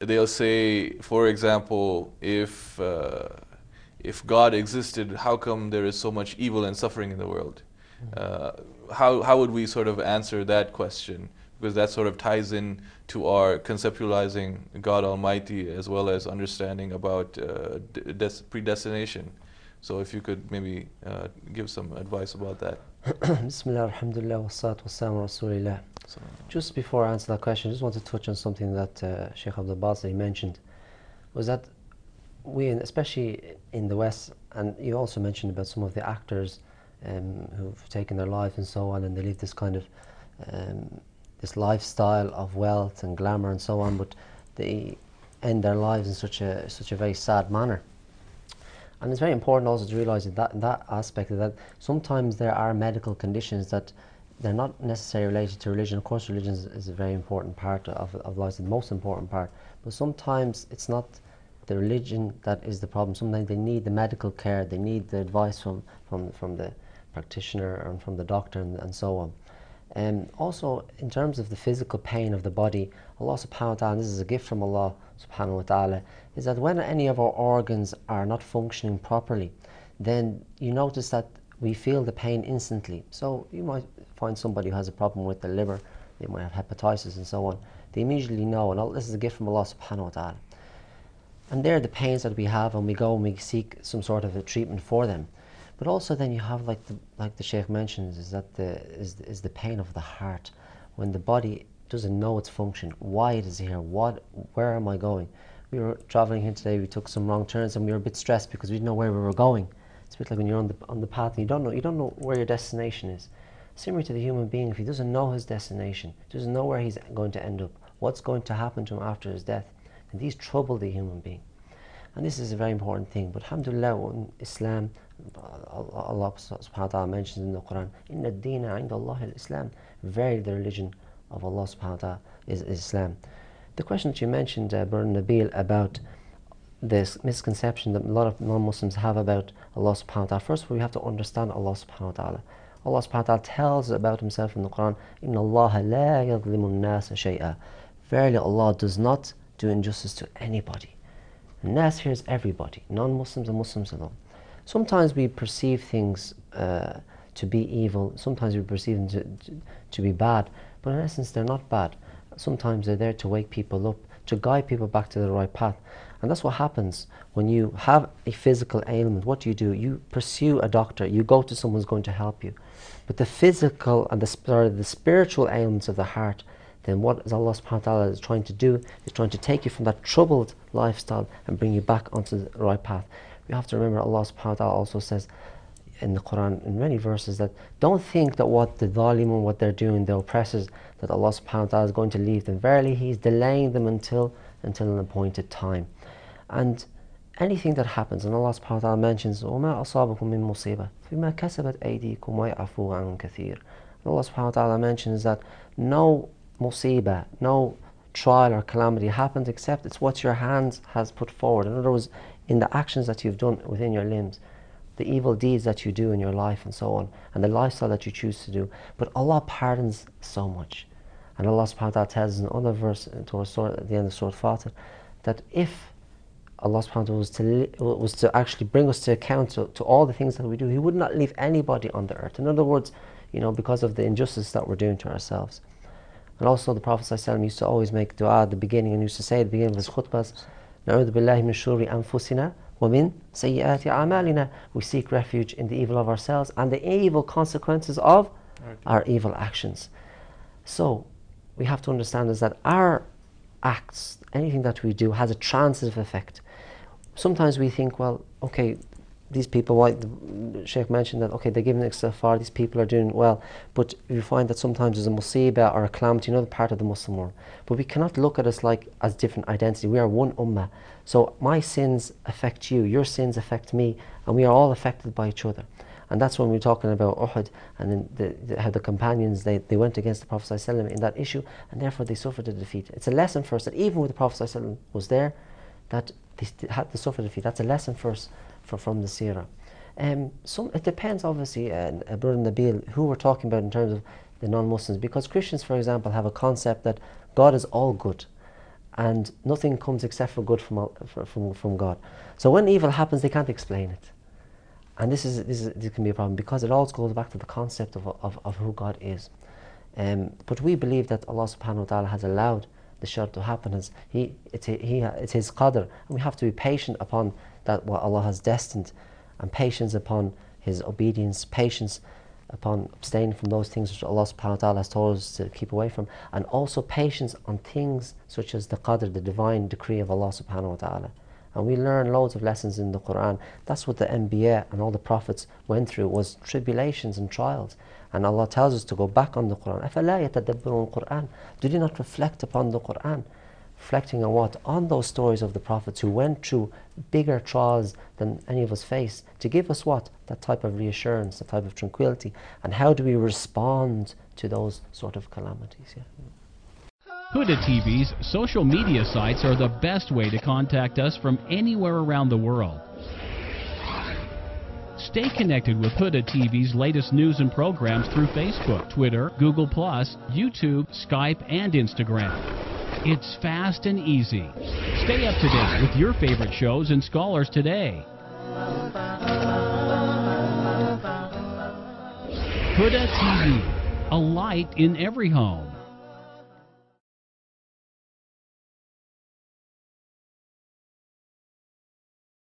They'll say, for example, if God existed, how come there is so much evil and suffering in the world? How would we sort of answer that question? Because that sort of ties in to our conceptualizing God Almighty as well as understanding about predestination. So if you could maybe give some advice about that. Bismillah, alhamdulillah, wassalatu wassalamu ala rasulillah. Just before I answer that question, I just want to touch on something that Sheikh Abdul Basi mentioned, was that we, especially in the West, and you also mentioned about some of the actors who've taken their life and so on, and they live this kind of this lifestyle of wealth and glamour and so on, but they end their lives in such a very sad manner. And it's very important also to realise that aspect of that sometimes there are medical conditions that they're not necessarily related to religion. Of course, religion is a very important part of life, the most important part. But sometimes it's not the religion that is the problem. Sometimes they need the medical care, they need the advice from the practitioner and from the doctor and so on. Also, in terms of the physical pain of the body, Allah subhanahu wa ta'ala, and this is a gift from Allah subhanahu wa ta'ala, is that when any of our organs are not functioning properly, then you notice that we feel the pain instantly. So you might find somebody who has a problem with the liver, they might have hepatitis and so on. They immediately know, and this is a gift from Allah subhanahu wa ta'ala. And they're the pains that we have, and we go and we seek some sort of a treatment for them. But also then you have, like the Sheikh mentions, is the pain of the heart, when the body doesn't know its function, why it is here, where am I going? We were traveling here today, we took some wrong turns, and we were a bit stressed because we didn't know where we were going. It's a bit like when you're on the path and you don't know where your destination is. Similar to the human being, if he doesn't know his destination, doesn't know where he's going to end up, what's going to happen to him after his death, then these trouble the human being. And this is a very important thing. But alhamdulillah, in Islam, Allah subhanahu wa ta'ala mentions in the Quran, Inna ad-deena inda Allah al-Islam, verily the religion of Allah subhanahu wa ta'ala is Islam. The question that you mentioned, Brother Nabil, about this misconception that a lot of non-Muslims have about Allah subhanahu wa ta'ala. First of all, we have to understand Allah subhanahu wa ta'ala. Allah subhanahu wa ta'ala tells about himself in the Quran, Inna Allah la yadhlimu an-nasa shay'a. Verily Allah does not do injustice to anybody. Nas here is everybody, non-Muslims and Muslims alone. Sometimes we perceive things to be evil, sometimes we perceive them to be bad, but in essence they're not bad. Sometimes they're there to wake people up, to guide people back to the right path. And that's what happens when you have a physical ailment. What do? You pursue a doctor, you go to someone who's going to help you. But the physical and the spiritual ailments of the heart, then what Allah subhanahu wa ta'ala is trying to do is trying to take you from that troubled lifestyle and bring you back onto the right path. We have to remember Allah subhanahu wa ta'ala also says in the Quran, in many verses, that don't think that what the dhalimun, what they're doing, the oppressors, that Allah subhanahu wa ta'ala is going to leave them. Verily, He's delaying them until an appointed time. And anything that happens, and Allah subhanahu wa ta'ala mentions, وَمَا أَصَابَكُم مِّن مُصِيبَةٍ فِيمَا كَسَبَتْ أَيْدِيكُم وَيَعْفُو عَنْ كَثِيرٍ. Allah subhanahu wa ta'ala mentions that no musibah, no trial or calamity happens except it's what your hands has put forward. In other words, in the actions that you've done within your limbs, the evil deeds that you do in your life and so on, and the lifestyle that you choose to do. But Allah pardons so much. And Allah subhanahu wa ta'ala tells us in another verse towards at the end of Surah al that if Allah subhanahu wa ta'ala was to actually bring us to account to all the things that we do, He would not leave anybody on the earth. In other words, you know, because of the injustice that we're doing to ourselves. And also the Prophet ﷺ used to always make dua at the beginning and used to say at the beginning of his khutbahs, Na'udhu billahi min shururi anfusina wa min sayyiati a'malina. We seek refuge in the evil of ourselves and the evil consequences of our evil actions. So we have to understand is that our acts, anything that we do, has a transitive effect. Sometimes we think, well, okay, these people, like the Sheikh mentioned, that okay, they're giving istighfar, these people are doing well, but you find that sometimes there's a musibah or a calamity, another part of the Muslim world. But we cannot look at us like as different identity. We are one ummah. So my sins affect you, your sins affect me, and we are all affected by each other. And that's when we're talking about Uhud and then how the companions, they went against the Prophet ﷺ in that issue, and therefore they suffered a defeat. It's a lesson for us that even when the Prophet ﷺ was there, that they had to suffer defeat. That's a lesson for us from the seerah. It depends, obviously, Brother Nabil, who we're talking about in terms of the non-Muslims, because Christians, for example, have a concept that God is all good. and nothing comes except for good from God. So when evil happens, they can't explain it. And this can be a problem, because it all goes back to the concept of who God is. But we believe that Allah subhanahu wa ta'ala has allowed the shar to happen. It's His qadr, and we have to be patient upon that what Allah has destined, and patience upon His obedience, patience upon abstaining from those things which Allah subhanahu wa ta'ala has told us to keep away from, and also patience on things such as the qadr, the divine decree of Allah subhanahu wa ta'ala. And we learn loads of lessons in the Quran. That's what the Anbiya and all the prophets went through, was tribulations and trials. And Allah tells us to go back on the Quran. أَفَلَا يَتَدَبَّرُونَ الْقُرْآنَ. Do they not reflect upon the Quran? Reflecting on what? On those stories of the prophets who went through bigger trials than any of us face, to give us what? That type of reassurance, that type of tranquility. And how do we respond to those sort of calamities? Yeah. Huda TV's social media sites are the best way to contact us from anywhere around the world. Stay connected with Huda TV's latest news and programs through Facebook, Twitter, Google+, YouTube, Skype, and Instagram. It's fast and easy. Stay up to date with your favorite shows and scholars today. Huda TV, a light in every home.